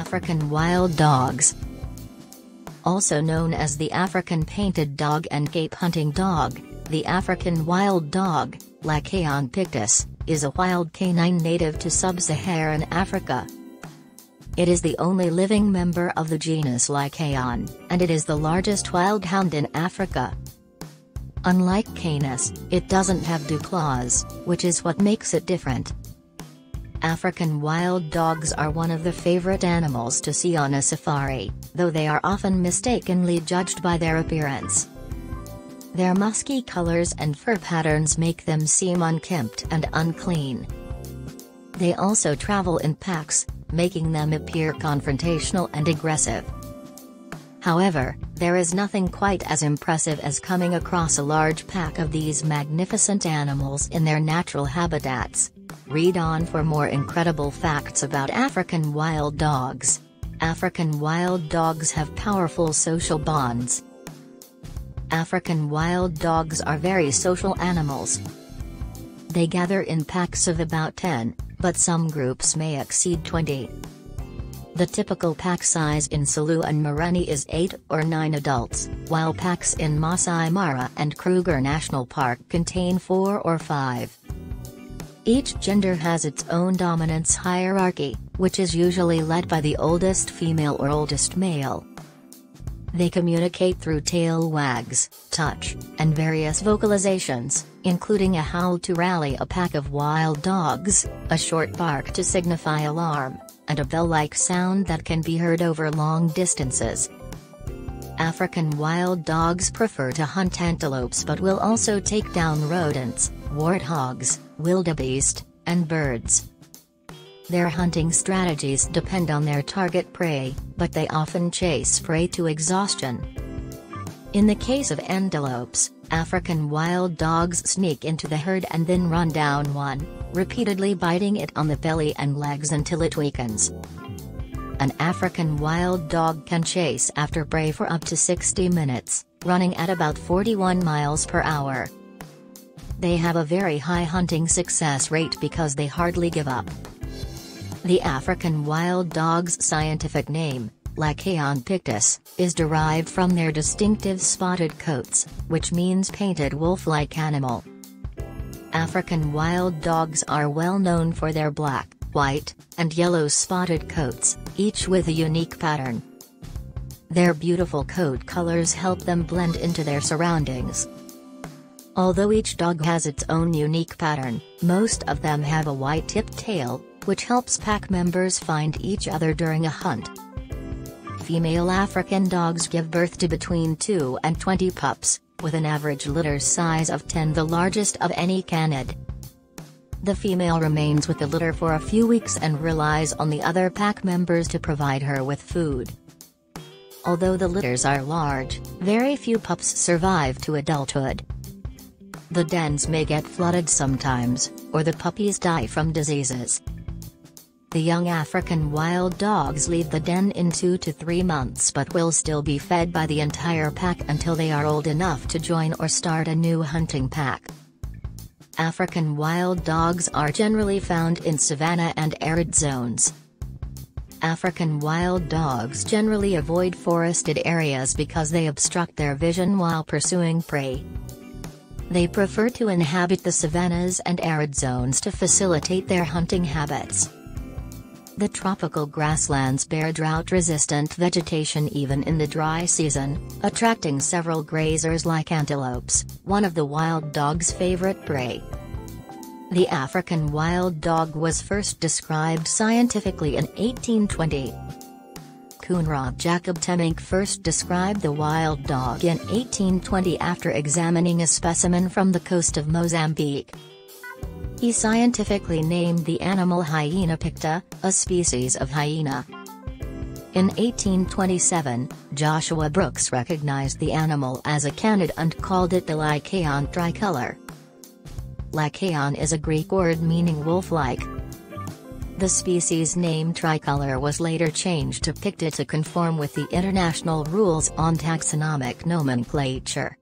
African wild dogs. Also known as the African painted dog and gape hunting dog, the African wild dog, Lycaon pictus, is a wild canine native to sub-Saharan Africa. It is the only living member of the genus Lycaon, and it is the largest wild hound in Africa. Unlike Canis, it doesn't have dew claws, which is what makes it different. African wild dogs are one of the favorite animals to see on a safari, though they are often mistakenly judged by their appearance. Their musky colors and fur patterns make them seem unkempt and unclean. They also travel in packs, making them appear confrontational and aggressive. However, there is nothing quite as impressive as coming across a large pack of these magnificent animals in their natural habitats. Read on for more incredible facts about African wild dogs. African wild dogs have powerful social bonds. African wild dogs are very social animals. They gather in packs of about 10, but some groups may exceed 20. The typical pack size in Selous and Marani is 8 or 9 adults, while packs in Masai Mara and Kruger National Park contain 4 or 5. Each gender has its own dominance hierarchy, which is usually led by the oldest female or oldest male. They communicate through tail wags, touch, and various vocalizations, including a howl to rally a pack of wild dogs, a short bark to signify alarm, and a bell-like sound that can be heard over long distances. African wild dogs prefer to hunt antelopes but will also take down rodents, warthogs, wildebeest, and birds. Their hunting strategies depend on their target prey, but they often chase prey to exhaustion. In the case of antelopes, African wild dogs sneak into the herd and then run down one, repeatedly biting it on the belly and legs until it weakens. An African wild dog can chase after prey for up to 60 minutes, running at about 41 miles per hour. They have a very high hunting success rate because they hardly give up. The African wild dog's scientific name, Lycaon pictus, is derived from their distinctive spotted coats, which means painted wolf-like animal. African wild dogs are well known for their black, white, and yellow spotted coats, each with a unique pattern. Their beautiful coat colors help them blend into their surroundings. Although each dog has its own unique pattern, most of them have a white-tipped tail, which helps pack members find each other during a hunt. Female African dogs give birth to between 2 and 20 pups, with an average litter size of 10, the largest of any canid. The female remains with the litter for a few weeks and relies on the other pack members to provide her with food. Although the litters are large, very few pups survive to adulthood. The dens may get flooded sometimes, or the puppies die from diseases. The young African wild dogs leave the den in 2 to 3 months but will still be fed by the entire pack until they are old enough to join or start a new hunting pack. African wild dogs are generally found in savanna and arid zones. African wild dogs generally avoid forested areas because they obstruct their vision while pursuing prey. They prefer to inhabit the savannas and arid zones to facilitate their hunting habits. The tropical grasslands bear drought-resistant vegetation even in the dry season, attracting several grazers like antelopes, one of the wild dog's favorite prey. The African wild dog was first described scientifically in 1820. Coenraad Jacob Temmink first described the wild dog in 1820 after examining a specimen from the coast of Mozambique. He scientifically named the animal Hyena picta, a species of hyena. In 1827, Joshua Brooks recognized the animal as a canid and called it the Lycaon tricolor. Lycaon is a Greek word meaning wolf-like. The species name tricolor was later changed to picta to conform with the international rules on taxonomic nomenclature.